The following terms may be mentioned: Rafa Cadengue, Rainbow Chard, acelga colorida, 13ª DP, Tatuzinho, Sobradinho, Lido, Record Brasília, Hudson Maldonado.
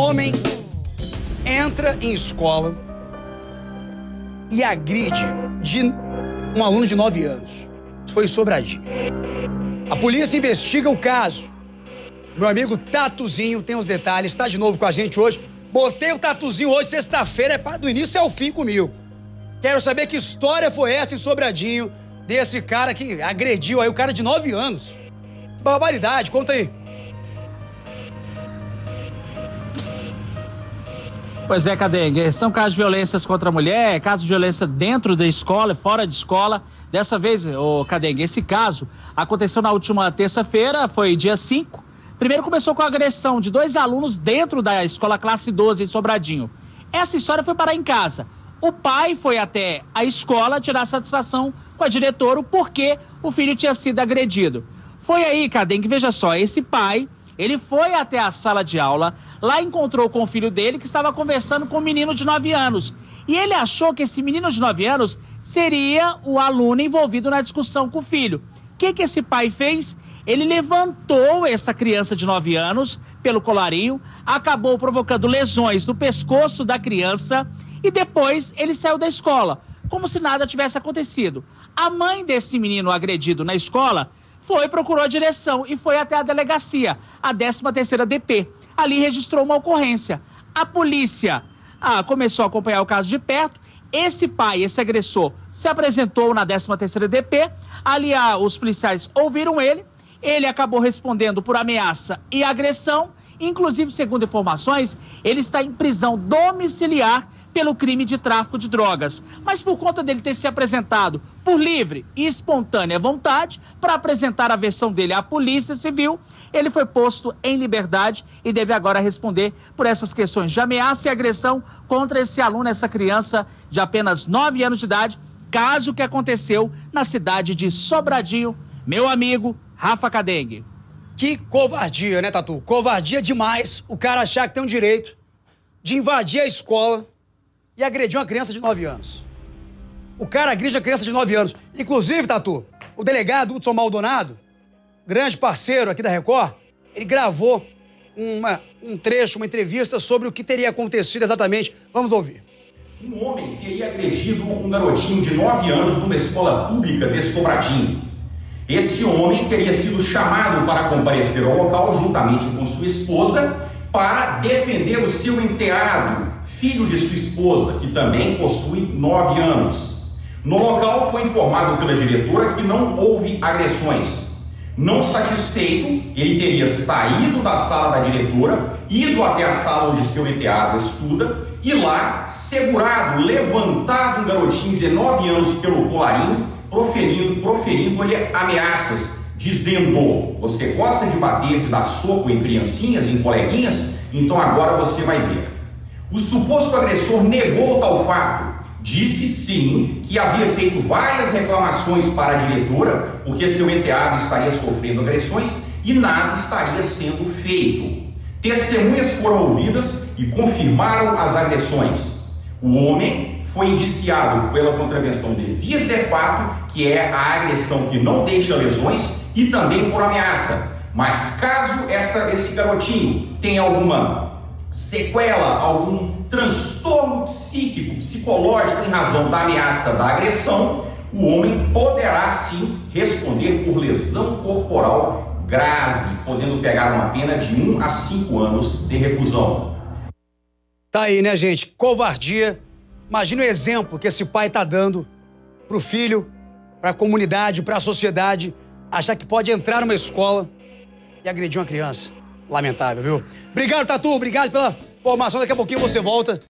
homem entra em escola e agride um aluno de 9 anos. Isso foi em Sobradinho. A polícia investiga o caso. Meu amigo Tatuzinho tem os detalhes, está de novo com a gente hoje. Botei o Tatuzinho hoje, sexta-feira, do início ao fim comigo. Quero saber que história foi essa em Sobradinho, desse cara que agrediu aí o cara de 9 anos. Que barbaridade, conta aí. Pois é, Cadengue, são casos de violências contra a mulher, casos de violência dentro da escola, fora de escola. Dessa vez, ô Cadengue, esse caso aconteceu na última terça-feira, foi dia 5. Primeiro começou com a agressão de 2 alunos dentro da escola classe 12 em Sobradinho. Essa história foi parar em casa. O pai foi até a escola tirar satisfação com a diretora porque o filho tinha sido agredido. Foi aí, Cadengue, veja só, esse pai... Ele foi até a sala de aula, lá encontrou com o filho dele que estava conversando com um menino de 9 anos. E ele achou que esse menino de 9 anos seria o aluno envolvido na discussão com o filho. O que esse pai fez? Ele levantou essa criança de 9 anos pelo colarinho, acabou provocando lesões no pescoço da criança e depois ele saiu da escola, como se nada tivesse acontecido. A mãe desse menino agredido na escola... procurou a direção e foi até a delegacia, a 13ª DP. Ali registrou uma ocorrência. A polícia começou a acompanhar o caso de perto. Esse pai, esse agressor, se apresentou na 13ª DP. Ali os policiais ouviram ele. Ele acabou respondendo por ameaça e agressão. Inclusive, segundo informações, ele está em prisão domiciliar pelo crime de tráfico de drogas. Mas por conta dele ter se apresentado por livre e espontânea vontade para apresentar a versão dele à Polícia Civil, ele foi posto em liberdade e deve agora responder por essas questões de ameaça e agressão contra esse aluno, essa criança de apenas 9 anos de idade, caso que aconteceu na cidade de Sobradinho, meu amigo Rafa Cadengue. Que covardia, né, Tatu? Covardia demais o cara achar que tem o direito de invadir a escola e agrediu uma criança de 9 anos. O cara agride a criança de 9 anos. Inclusive, Tatu, o delegado Hudson Maldonado, grande parceiro aqui da Record, ele gravou um trecho, uma entrevista sobre o que teria acontecido exatamente. Vamos ouvir. Um homem teria agredido um garotinho de 9 anos numa escola pública de Sobradinho. Esse homem teria sido chamado para comparecer ao local juntamente com sua esposa para defender o seu enteado, filho de sua esposa, que também possui 9 anos. No local foi informado pela diretora que não houve agressões. Não satisfeito, ele teria saído da sala da diretora, ido até a sala onde seu enteado estuda e lá, segurado, levantado um garotinho de 9 anos pelo colarinho, proferindo-lhe ameaças, dizendo: você gosta de bater, de dar soco em criancinhas, em coleguinhas? Então agora você vai ver. O suposto agressor negou tal fato. Disse sim que havia feito várias reclamações para a diretora, porque seu enteado estaria sofrendo agressões e nada estaria sendo feito. Testemunhas foram ouvidas e confirmaram as agressões. O homem foi indiciado pela contravenção de vias de fato, que é a agressão que não deixa lesões, e também por ameaça. Mas caso esse garotinho tenha alguma sequela, algum transtorno psíquico, psicológico em razão da ameaça, da agressão, o homem poderá sim responder por lesão corporal grave, podendo pegar uma pena de 1 a 5 anos de reclusão. Tá aí, né, gente? Covardia. Imagina o exemplo que esse pai tá dando pro filho, pra comunidade, pra sociedade, achar que pode entrar numa escola e agredir uma criança. Lamentável, viu? Obrigado, Tatu. Obrigado pela formação. Daqui a pouquinho você volta.